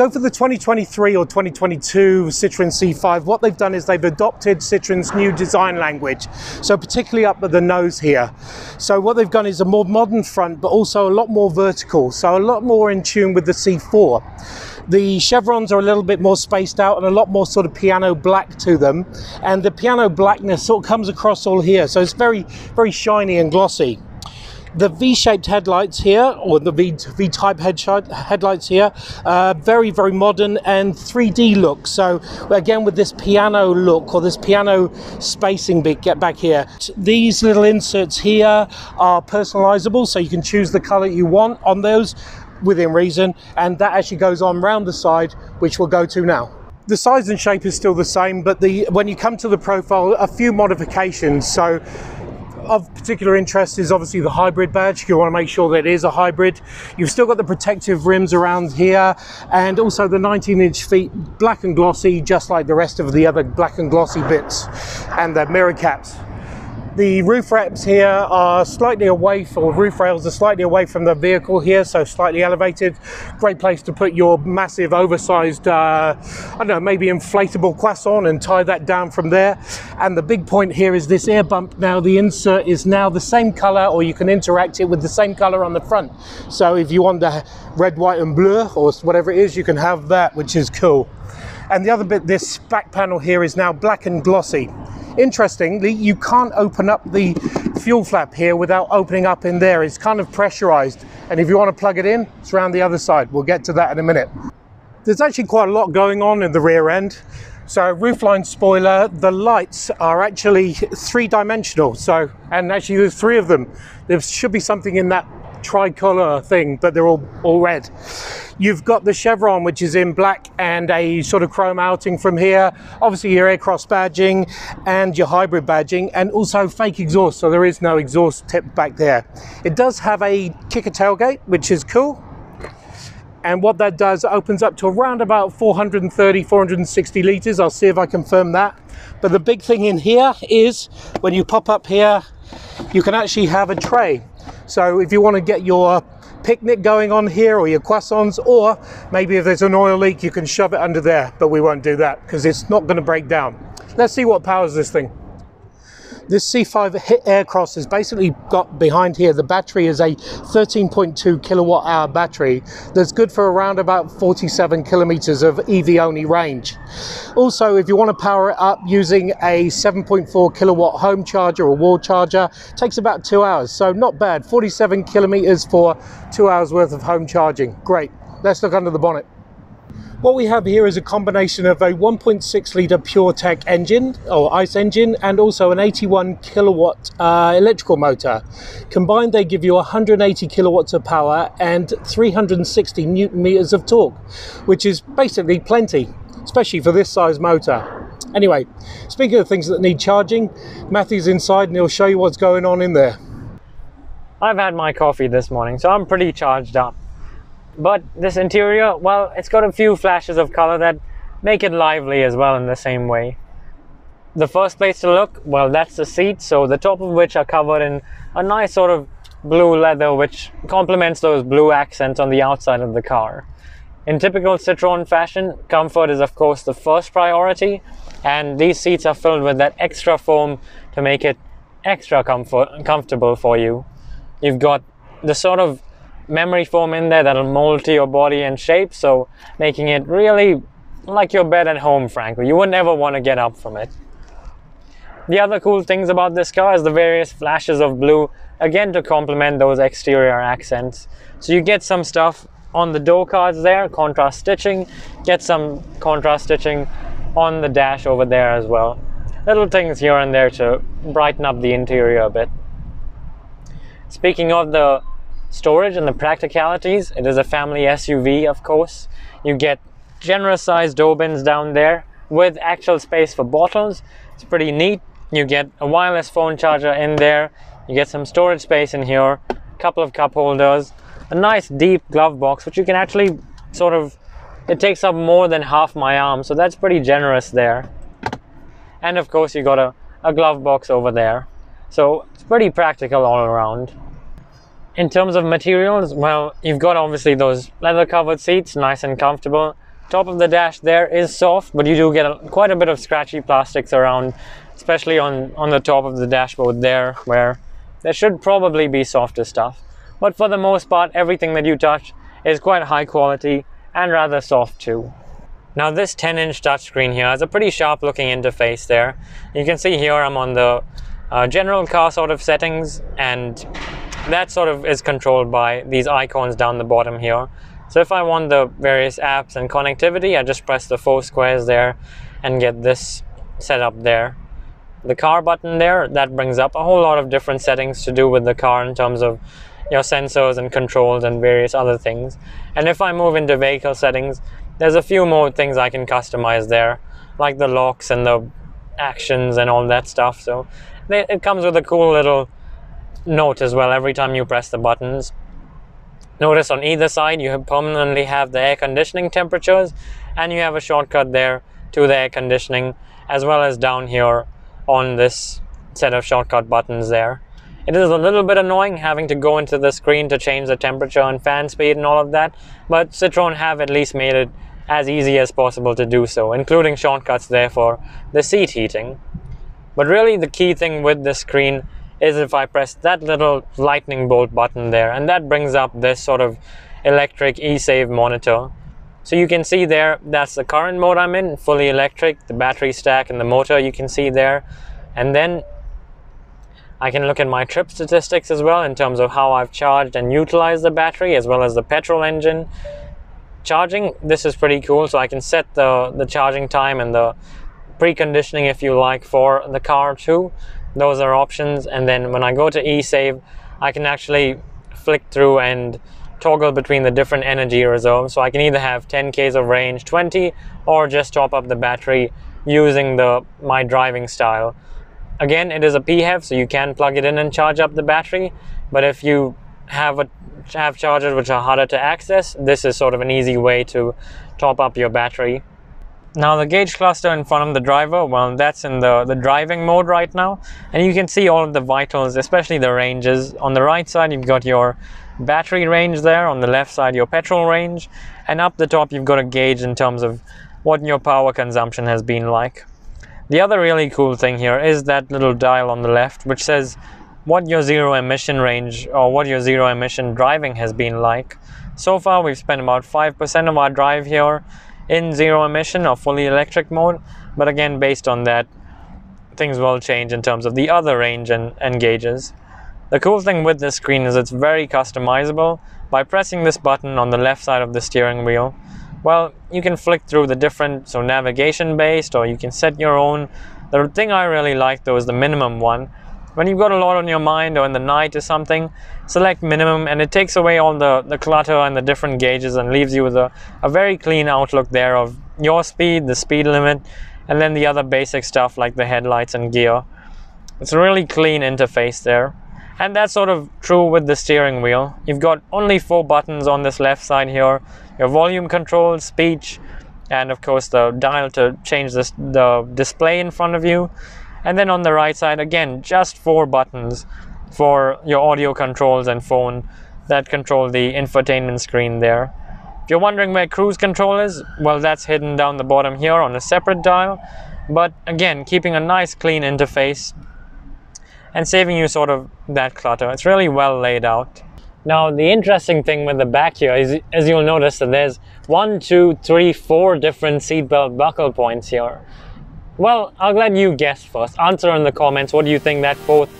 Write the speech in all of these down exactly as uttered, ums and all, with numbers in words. So for the twenty twenty-three or twenty twenty-two Citroën C five, what they've done is they've adopted Citroën's new design language, so particularly up at the nose here. So what they've done is a more modern front, but also a lot more vertical, so a lot more in tune with the C four. The chevrons are a little bit more spaced out and a lot more sort of piano black to them, and the piano blackness sort of comes across all here, so it's very, very shiny and glossy. The V-shaped headlights here, or the V-type headlights here, uh, very, very modern and three D look. So again, with this piano look, or this piano spacing bit, get back here. These little inserts here are personalizable, so you can choose the color you want on those, within reason, and that actually goes on round the side, which we'll go to now. The size and shape is still the same, but the when you come to the profile, a few modifications. So of particular interest is obviously the hybrid badge. You want to make sure that it is a hybrid. You've still got the protective rims around here, and also the nineteen inch feet, black and glossy, just like the rest of the other black and glossy bits, and the mirror caps. The roof wraps here are slightly away, or roof rails are slightly away from the vehicle here, so slightly elevated. Great place to put your massive oversized, uh, I don't know, maybe inflatable croissant, and tie that down from there. And the big point here is this air bump. Now the insert is now the same color, or you can interact it with the same color on the front. So if you want the red, white and blue, or whatever it is, you can have that, which is cool. And the other bit, this back panel here is now black and glossy. Interestingly, you can't open up the fuel flap here without opening up in there. It's kind of pressurized, and if you want to plug it in, it's around the other side. We'll get to that in a minute. There's actually quite a lot going on in the rear end. So roofline spoiler, the lights are actually three-dimensional, so, and actually there's three of them. There should be something in that tricolour thing, but they're all all red. You've got the chevron, which is in black, and a sort of chrome outing from here. Obviously your Aircross badging and your hybrid badging, and also fake exhaust, so there is no exhaust tip back there. It does have a kicker tailgate, which is cool, and what that does, opens up to around about four hundred thirty, four hundred sixty litres. I'll see if I confirm that. But the big thing in here is, when you pop up here, you can actually have a tray. So if you want to get your picnic going on here, or your croissants, or maybe if there's an oil leak, you can shove it under there, but we won't do that because it's not going to break down. Let's see what powers this thing. This C five Aircross has basically got behind here, the battery is a thirteen point two kilowatt hour battery that's good for around about forty-seven kilometers of E V only range. Also, if you want to power it up using a seven point four kilowatt home charger or wall charger, it takes about two hours, so not bad. forty-seven kilometers for two hours worth of home charging. Great. Let's look under the bonnet. What we have here is a combination of a one point six litre PureTech engine, or ICE engine, and also an eighty-one kilowatt uh, electrical motor. Combined, they give you one hundred eighty kilowatts of power and three hundred sixty newton meters of torque, which is basically plenty, especially for this size motor. Anyway, speaking of things that need charging, Matthew's inside and he'll show you what's going on in there. I've had my coffee this morning, so I'm pretty charged up. But this interior, well, it's got a few flashes of color that make it lively as well in the same way. The first place to look, well, that's the seats, so the top of which are covered in a nice sort of blue leather, which complements those blue accents on the outside of the car. In typical Citroën fashion, comfort is of course the first priority, and these seats are filled with that extra foam to make it extra comfort comfortable for you. You've got the sort of memory foam in there that'll mold to your body and shape, so making it really like your bed at home. Frankly, you would never want to get up from it. The other cool things about this car is the various flashes of blue, again to complement those exterior accents. So you get some stuff on the door cards there, contrast stitching, get some contrast stitching on the dash over there as well. Little things here and there to brighten up the interior a bit. Speaking of the storage and the practicalities, it is a family S U V, of course. You get generous sized door bins down there with actual space for bottles. It's pretty neat. You get a wireless phone charger in there. You get some storage space in here, a couple of cup holders, a nice deep glove box, which you can actually sort of, it takes up more than half my arm, so that's pretty generous there. And of course you got a, a glove box over there. So it's pretty practical all around. In terms of materials, well, you've got obviously those leather covered seats, nice and comfortable. Top of the dash there is soft, but you do get a, quite a bit of scratchy plastics around, especially on, on the top of the dashboard there, where there should probably be softer stuff. But for the most part, everything that you touch is quite high quality and rather soft too. Now this ten inch touchscreen here has a pretty sharp looking interface there. You can see here I'm on the uh, general car sort of settings, and that sort of is controlled by these icons down the bottom here. So if I want the various apps and connectivity, I just press the four squares there and get this set up there. The car button there, that brings up a whole lot of different settings to do with the car in terms of your sensors and controls and various other things. And if I move into vehicle settings, there's a few more things I can customize there, like the locks and the actions and all that stuff. So it comes with a cool little note as well every time you press the buttons. Notice on either side you permanently have the air conditioning temperatures, and you have a shortcut there to the air conditioning, as well as down here on this set of shortcut buttons there. It is a little bit annoying having to go into the screen to change the temperature and fan speed and all of that, but Citroën have at least made it as easy as possible to do so, including shortcuts there for the seat heating. But really the key thing with this screen is if I press that little lightning bolt button there, and that brings up this sort of electric e-save monitor. So you can see there, that's the current mode I'm in, fully electric, the battery stack and the motor you can see there. And then I can look at my trip statistics as well in terms of how I've charged and utilized the battery, as well as the petrol engine. Charging, this is pretty cool, so I can set the, the charging time and the preconditioning, if you like, for the car too. Those are options. And then when I go to e-save, I can actually flick through and toggle between the different energy reserves, so I can either have ten Ks of range, twenty, or just top up the battery using the my driving style. Again, it is a P H E V, so you can plug it in and charge up the battery, but if you have a have chargers which are harder to access, this is sort of an easy way to top up your battery. Now the gauge cluster in front of the driver, well, that's in the, the driving mode right now. And you can see all of the vitals, especially the ranges. On the right side, you've got your battery range there. On the left side, your petrol range. And up the top, you've got a gauge in terms of what your power consumption has been like. The other really cool thing here is that little dial on the left, which says what your zero emission range or what your zero emission driving has been like. So far, we've spent about five percent of our drive here in zero emission or fully electric mode, but again, based on that, things will change in terms of the other range and, and gauges. The cool thing with this screen is it's very customizable. By pressing this button on the left side of the steering wheel, well, you can flick through the different, so navigation based, or you can set your own. The thing I really like though is the minimum one. When you've got a lot on your mind or in the night or something, select minimum and it takes away all the, the clutter and the different gauges and leaves you with a, a very clean outlook there of your speed, the speed limit, and then the other basic stuff like the headlights and gear. It's a really clean interface there. And that's sort of true with the steering wheel. You've got only four buttons on this left side here. Your volume control, speech, and of course the dial to change this, the display in front of you. And then on the right side, again, just four buttons for your audio controls and phone that control the infotainment screen there. If you're wondering where cruise control is, well, that's hidden down the bottom here on a separate dial. But again, keeping a nice clean interface and saving you sort of that clutter. It's really well laid out. Now, the interesting thing with the back here is, as you'll notice, that there's one, two, three, four different seatbelt buckle points here. Well, I'll let you guess first. Answer in the comments, what do you think that fourth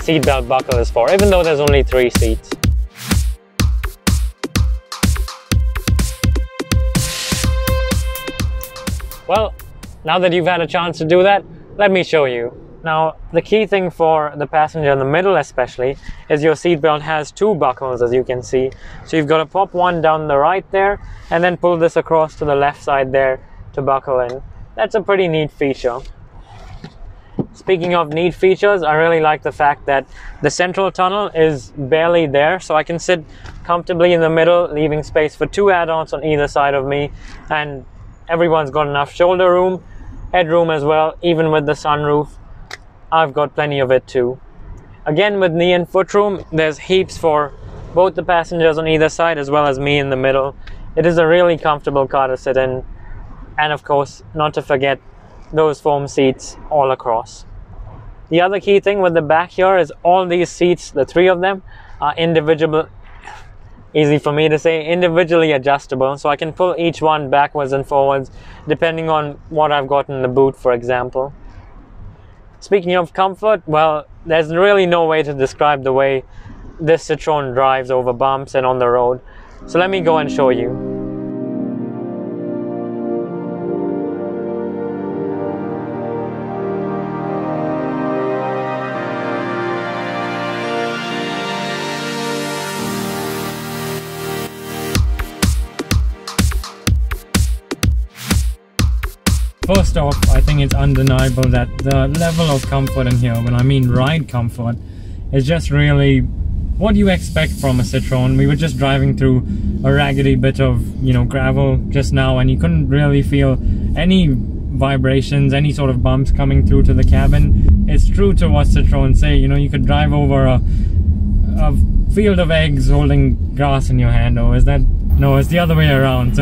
seatbelt buckle is for, even though there's only three seats. Well, now that you've had a chance to do that, let me show you. Now, the key thing for the passenger in the middle especially is your seatbelt has two buckles, as you can see. So you've got to pop one down the right there and then pull this across to the left side there to buckle in. That's a pretty neat feature. Speaking of neat features, I really like the fact that the central tunnel is barely there, so I can sit comfortably in the middle, leaving space for two adults on either side of me, and everyone's got enough shoulder room, headroom as well. Even with the sunroof, I've got plenty of it too. Again, with knee and foot room, there's heaps for both the passengers on either side as well as me in the middle. It is a really comfortable car to sit in, and of course not to forget those foam seats all across. The other key thing with the back here is all these seats, the three of them, are individual, easy for me to say, individually adjustable, so I can pull each one backwards and forwards depending on what I've got in the boot, for example. Speaking of comfort, well, there's really no way to describe the way this Citroën drives over bumps and on the road, so let me go and show you. First off, I think it's undeniable that the level of comfort in here, when I mean ride comfort, is just really what you expect from a Citroën. We were just driving through a raggedy bit of, you know, gravel just now, and you couldn't really feel any vibrations, any sort of bumps coming through to the cabin. It's true to what Citroën say, you know, you could drive over a, a field of eggs holding grass in your hand, or is that, no, it's the other way around.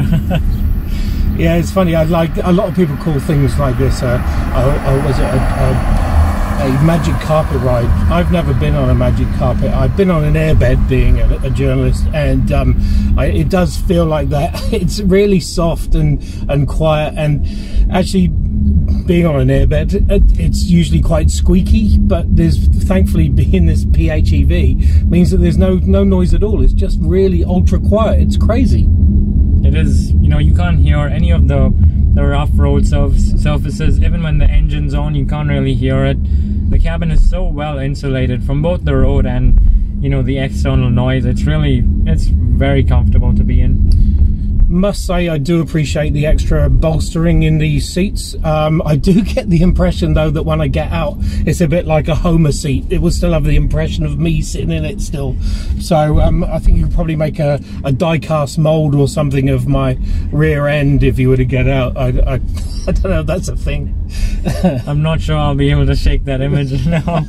Yeah, it's funny. I like a lot of people call things like this. Uh, uh, uh was it a, a, a magic carpet ride? I've never been on a magic carpet. I've been on an airbed, being a, a journalist, and um, I, it does feel like that. It's really soft and and quiet, and actually, being on an airbed, it, it's usually quite squeaky. But there's thankfully being this P H E V means that there's no no noise at all. It's just really ultra quiet. It's crazy. It is, you know, you can't hear any of the, the rough road surf surfaces. Even when the engine's on, you can't really hear it. The cabin is so well insulated from both the road and, you know, the external noise. It's really, it's very comfortable to be in. Must say I do appreciate the extra bolstering in these seats. um, I do get the impression though that when I get out it's a bit like a Homer seat. It will still have the impression of me sitting in it still, so um, I think you could probably make a, a die cast mold or something of my rear end if you were to get out. I, I, I don't know if that's a thing. I'm not sure I'll be able to shake that image now.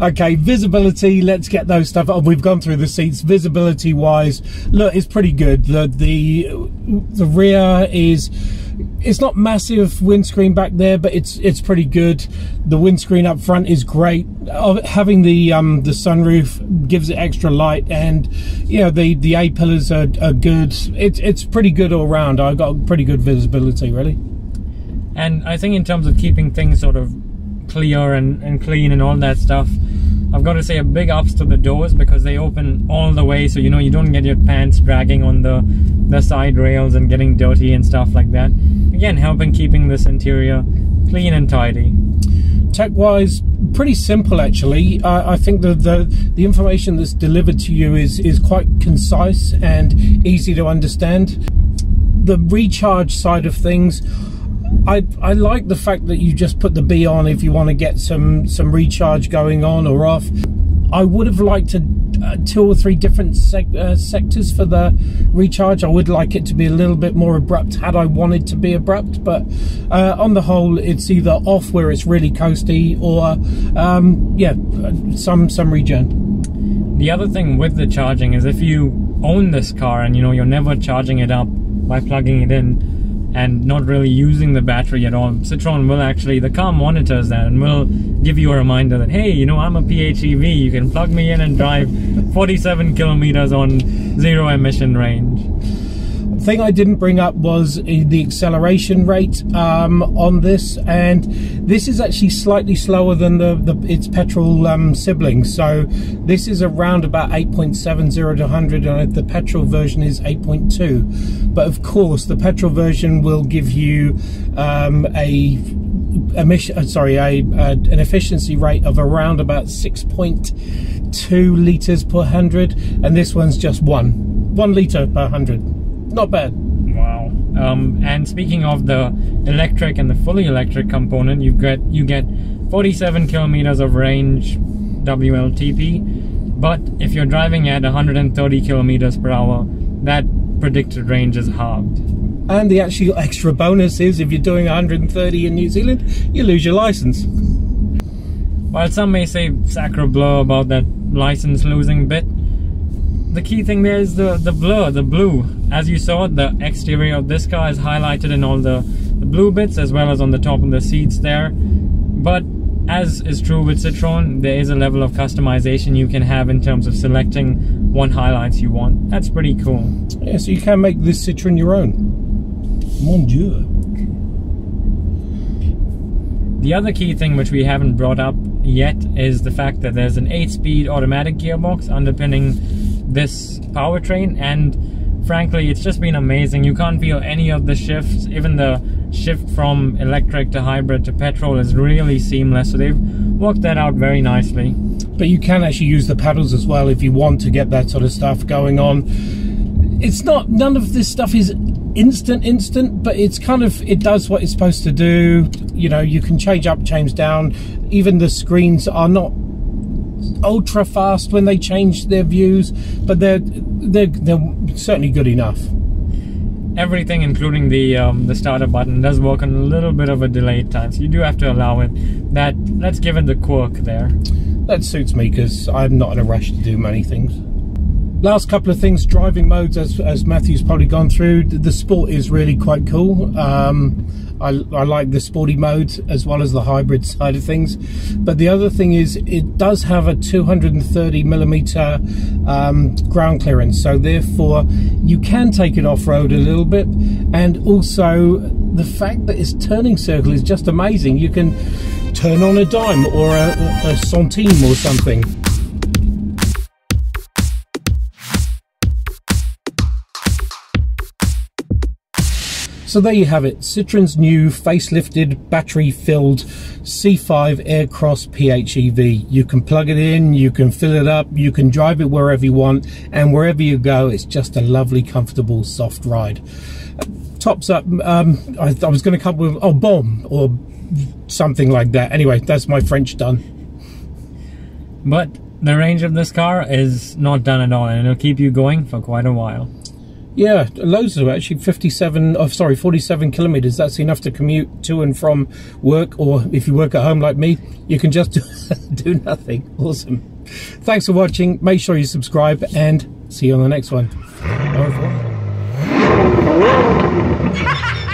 Okay, visibility, let's get those stuff. Oh, we've gone through the seats. Visibility wise, look, it's pretty good. The, the the rear is, it's not massive windscreen back there, but it's it's pretty good. The windscreen up front is great. Oh, having the um the sunroof gives it extra light, and you know the the A pillars are, are good. It's it's pretty good all round. I've got pretty good visibility really, and I think in terms of keeping things sort of clear and, and clean and all that stuff, I've got to say a big ups to the doors, because they open all the way, so you know you don't get your pants dragging on the the side rails and getting dirty and stuff like that. Again, helping keeping this interior clean and tidy. Tech wise, pretty simple actually. Uh, I think the, the the information that's delivered to you is is quite concise and easy to understand. The recharge side of things, I, I like the fact that you just put the B on if you want to get some some recharge going on or off. I would have liked a, uh, two or three different sec uh, sectors for the recharge. I would like it to be a little bit more abrupt had I wanted to be abrupt, but uh, on the whole it's either off where it's really coasty or um, yeah, some some regen. The other thing with the charging is if you own this car and you know you're never charging it up by plugging it in and not really using the battery at all, Citroën will actually, the car monitors that and will give you a reminder that, hey, you know, I'm a P H E V, you can plug me in and drive forty-seven kilometers on zero emission range. The thing I didn't bring up was the acceleration rate um, on this, and this is actually slightly slower than the, the its petrol um, siblings. So this is around about eight point seven zero to one hundred, and the petrol version is eight point two. But of course, the petrol version will give you um, a emission, sorry, a, a an efficiency rate of around about six point two liters per hundred, and this one's just one one liter per hundred. Not bad. Wow. Um, and speaking of the electric and the fully electric component, you get you get forty-seven kilometers of range W L T P, but if you're driving at one hundred thirty kilometers per hour, that predicted range is halved. And the actual extra bonus is if you're doing one hundred thirty in New Zealand, you lose your license. While some may say sacre bleu about that license losing bit, the key thing there is the, the blur, the blue. As you saw, the exterior of this car is highlighted in all the, the blue bits as well as on the top of the seats there. But as is true with Citroën, there is a level of customization you can have in terms of selecting what highlights you want. That's pretty cool. Yeah, so you can make this Citroën your own. Mon Dieu. The other key thing which we haven't brought up yet is the fact that there's an eight-speed automatic gearbox underpinning this powertrain, and frankly it's just been amazing. You can't feel any of the shifts. Even the shift from electric to hybrid to petrol is really seamless, so they've worked that out very nicely. But you can actually use the paddles as well if you want to get that sort of stuff going on. It's not, none of this stuff is instant instant, but it's kind of, it does what it's supposed to do. You know, you can change up, change down. Even the screens are not ultra fast when they change their views, but they're they're, they're certainly good enough. Everything, including the um, the starter button, does work on a little bit of a delayed time, so you do have to allow it. That let's give it the quirk there. That suits me because I'm not in a rush to do many things. Last couple of things, driving modes, as, as Matthew's probably gone through, the sport is really quite cool. Um, I, I like the sporty mode as well as the hybrid side of things. But the other thing is it does have a two hundred thirty millimeter um, ground clearance. So therefore you can take it off-road a little bit. And also the fact that its turning circle is just amazing. You can turn on a dime or a, a centime or something. So there you have it, Citroën's new facelifted, battery-filled C five Aircross P H E V. You can plug it in, you can fill it up, you can drive it wherever you want, and wherever you go, it's just a lovely, comfortable, soft ride. Tops up, um, I, I was going to come with, oh, bomb, or something like that. Anyway, that's my French done. But the range of this car is not done at all, and it'll keep you going for quite a while. Yeah, loads of them actually. Fifty-seven, oh, sorry, forty-seven kilometers. That's enough to commute to and from work, or if you work at home like me, you can just do, do nothing. Awesome. Thanks for watching. Make sure you subscribe, and see you on the next one. Over.